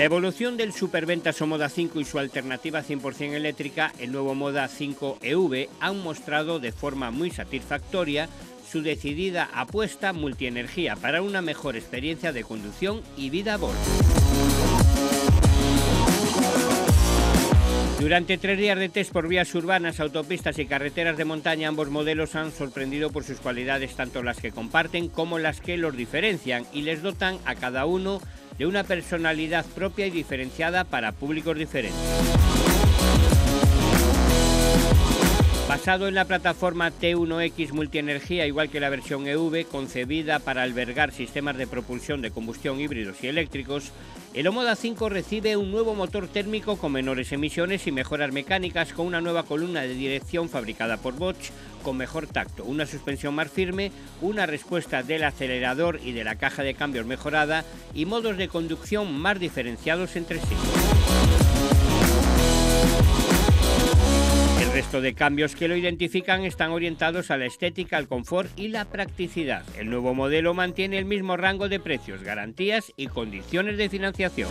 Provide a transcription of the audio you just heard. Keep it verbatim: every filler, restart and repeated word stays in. La evolución del superventas Omoda cinco y su alternativa cien por cien eléctrica, el nuevo Omoda cinco E V, han mostrado de forma muy satisfactoria su decidida apuesta multienergía para una mejor experiencia de conducción y vida a bordo. Durante tres días de test por vías urbanas, autopistas y carreteras de montaña, ambos modelos han sorprendido por sus cualidades, tanto las que comparten como las que los diferencian, y les dotan a cada uno de una personalidad propia y diferenciada para públicos diferentes. Basado en la plataforma T uno X multienergía, igual que la versión E V, concebida para albergar sistemas de propulsión de combustión híbridos y eléctricos, el Omoda cinco recibe un nuevo motor térmico con menores emisiones y mejoras mecánicas, con una nueva columna de dirección fabricada por Bosch, con mejor tacto, una suspensión más firme, una respuesta del acelerador y de la caja de cambios mejorada y modos de conducción más diferenciados entre sí. El resto de cambios que lo identifican están orientados a la estética, al confort y la practicidad. El nuevo modelo mantiene el mismo rango de precios, garantías y condiciones de financiación.